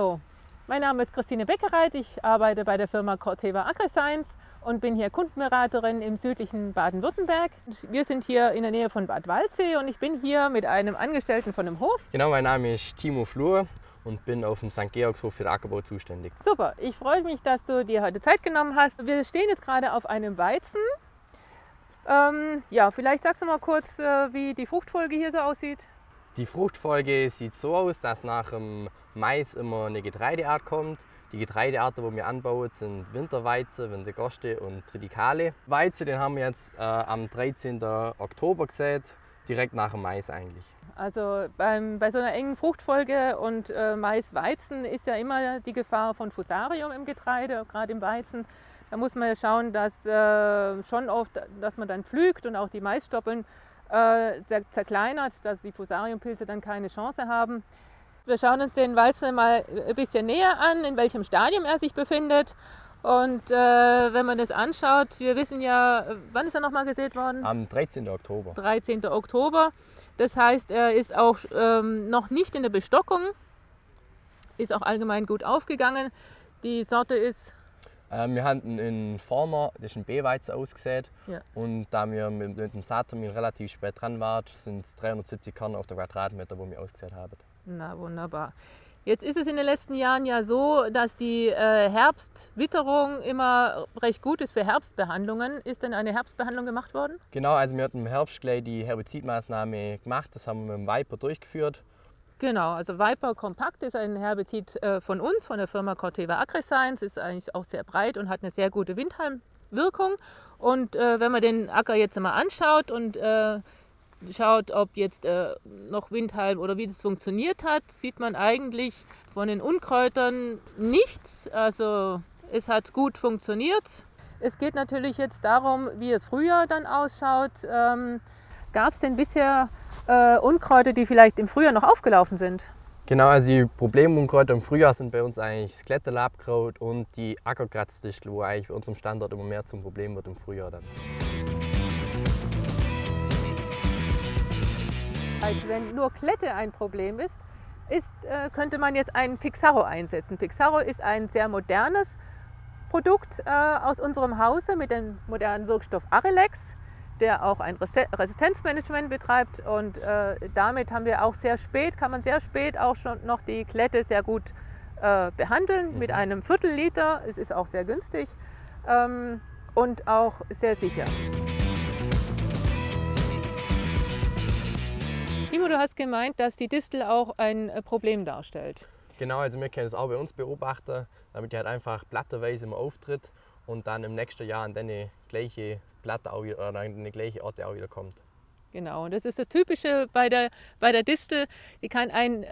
Hallo, mein Name ist Christine Beckereit, ich arbeite bei der Firma Corteva Agriscience und bin hier Kundenberaterin im südlichen Baden-Württemberg. Wir sind hier in der Nähe von Bad Waldsee und ich bin hier mit einem Angestellten von einem Hof. Genau, mein Name ist Timo Fluhr und bin auf dem St. Georgshof für den Ackerbau zuständig. Super, ich freue mich, dass du dir heute Zeit genommen hast. Wir stehen jetzt gerade auf einem Weizen. Ja, vielleicht sagst du mal kurz, wie die Fruchtfolge hier so aussieht. Die Fruchtfolge sieht so aus, dass nach dem Mais immer eine Getreideart kommt. Die Getreidearten, die wir anbauen, sind Winterweizen, Wintergoste und Tritikale. Weizen, den haben wir jetzt am 13. Oktober gesät, direkt nach dem Mais eigentlich. Also bei so einer engen Fruchtfolge und Mais-Weizen ist ja immer die Gefahr von Fusarium im Getreide, gerade im Weizen. Da muss man ja schauen, dass schon oft, dass man dann pflügt und auch die Maisstoppeln zerkleinert, dass die Fusariumpilze dann keine Chance haben. Wir schauen uns den Weizen mal ein bisschen näher an, in welchem Stadium er sich befindet. Und wenn man das anschaut, wir wissen ja, wann ist er nochmal gesät worden? Am 13. Oktober. 13. Oktober. Das heißt, er ist auch noch nicht in der Bestockung, ist auch allgemein gut aufgegangen. Die Sorte ist... Wir hatten in Former, das ist ein B-Weizen, ausgesät, ja. Und da wir mit dem Saattermin relativ spät dran waren, sind es 370 Körner auf den Quadratmeter, wo wir ausgesät haben. Na wunderbar. Jetzt ist es in den letzten Jahren ja so, dass die Herbstwitterung immer recht gut ist für Herbstbehandlungen. Ist denn eine Herbstbehandlung gemacht worden? Genau, also wir hatten im Herbst gleich die Herbizidmaßnahme gemacht, das haben wir mit dem Viper durchgeführt. Genau, also Viper Kompakt ist ein Herbizid von uns, von der Firma Corteva Agriscience, ist eigentlich auch sehr breit und hat eine sehr gute Windheimwirkung. Und wenn man den Acker jetzt mal anschaut und schaut, ob jetzt noch Windhalm oder wie das funktioniert hat, sieht man eigentlich von den Unkräutern nichts. Also es hat gut funktioniert. Es geht natürlich jetzt darum, wie es früher dann ausschaut. Gab es denn bisher Unkräuter, die vielleicht im Frühjahr noch aufgelaufen sind? Genau, also die Problemunkräuter im Frühjahr sind bei uns eigentlich das Kletterlabkraut und die Ackerkratzdichtel, wo eigentlich bei unserem Standort immer mehr zum Problem wird im Frühjahr dann. Also wenn nur Klette ein Problem ist, könnte man jetzt einen Pixaro einsetzen. Pixaro ist ein sehr modernes Produkt aus unserem Hause mit dem modernen Wirkstoff Arylex, der auch ein Resistenzmanagement betreibt, und damit haben wir auch kann man sehr spät auch schon noch die Klette sehr gut behandeln, mit einem Viertelliter. Es ist auch sehr günstig und auch sehr sicher. Timo, du hast gemeint, dass die Distel auch ein Problem darstellt. Genau, also wir können es auch bei uns beobachten, damit die halt einfach platterweise immer auftritt und dann im nächsten Jahr an eine gleiche Platte auch wieder, oder an die gleiche Orte auch wieder kommt. Genau, und das ist das Typische bei der Distel. Die kann ein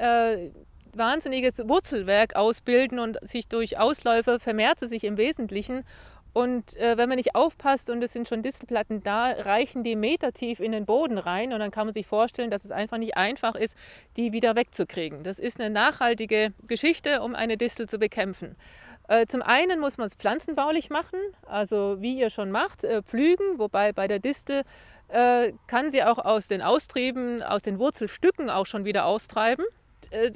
wahnsinniges Wurzelwerk ausbilden und sich durch Ausläufer vermehrt sie sich im Wesentlichen. Und wenn man nicht aufpasst und es sind schon Distelplatten da, reichen die metertief in den Boden rein. Und dann kann man sich vorstellen, dass es einfach nicht einfach ist, die wieder wegzukriegen. Das ist eine nachhaltige Geschichte, um eine Distel zu bekämpfen. Zum einen muss man es pflanzenbaulich machen, also wie ihr schon macht, pflügen. Wobei bei der Distel kann sie auch aus den Austrieben, aus den Wurzelstücken auch schon wieder austreiben.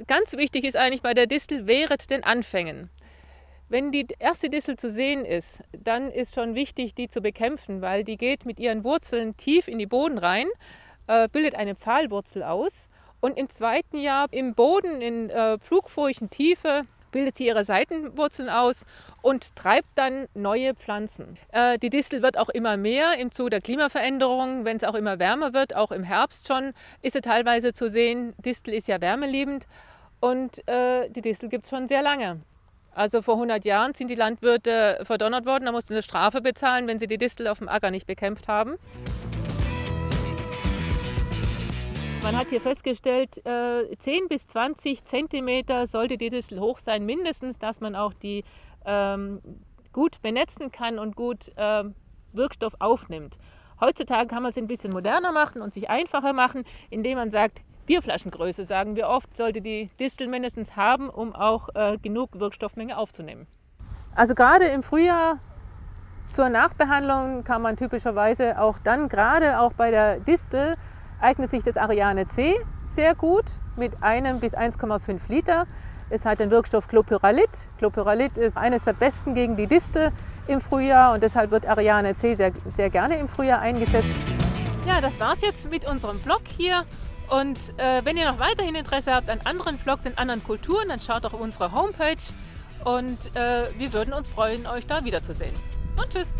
Ganz wichtig ist eigentlich bei der Distel, wehret den Anfängen. Wenn die erste Distel zu sehen ist, dann ist schon wichtig, die zu bekämpfen, weil die geht mit ihren Wurzeln tief in den Boden rein, bildet eine Pfahlwurzel aus und im zweiten Jahr im Boden in Pflugfurchentiefe bildet sie ihre Seitenwurzeln aus und treibt dann neue Pflanzen. Die Distel wird auch immer mehr im Zuge der Klimaveränderung, wenn es auch immer wärmer wird, auch im Herbst schon, ist sie teilweise zu sehen. Distel ist ja wärmeliebend und die Distel gibt es schon sehr lange. Also vor 100 Jahren sind die Landwirte verdonnert worden, da mussten sie eine Strafe bezahlen, wenn sie die Distel auf dem Acker nicht bekämpft haben. Man hat hier festgestellt, 10 bis 20 cm sollte die Distel hoch sein, mindestens, dass man auch die gut benetzen kann und gut Wirkstoff aufnimmt. Heutzutage kann man es ein bisschen moderner machen und sich einfacher machen, indem man sagt, Bierflaschengröße, sagen wir oft, sollte die Distel mindestens haben, um auch genug Wirkstoffmenge aufzunehmen. Also gerade im Frühjahr zur Nachbehandlung kann man typischerweise auch dann, gerade auch bei der Distel, eignet sich das Ariane C sehr gut mit 1 bis 1,5 Liter. Es hat den Wirkstoff Clopyralit. Clopyralit ist eines der besten gegen die Distel im Frühjahr und deshalb wird Ariane C sehr, sehr gerne im Frühjahr eingesetzt. Ja, das war's jetzt mit unserem Vlog hier. Und wenn ihr noch weiterhin Interesse habt an anderen Vlogs in anderen Kulturen, dann schaut doch auf unsere Homepage. Und wir würden uns freuen, euch da wiederzusehen. Und tschüss!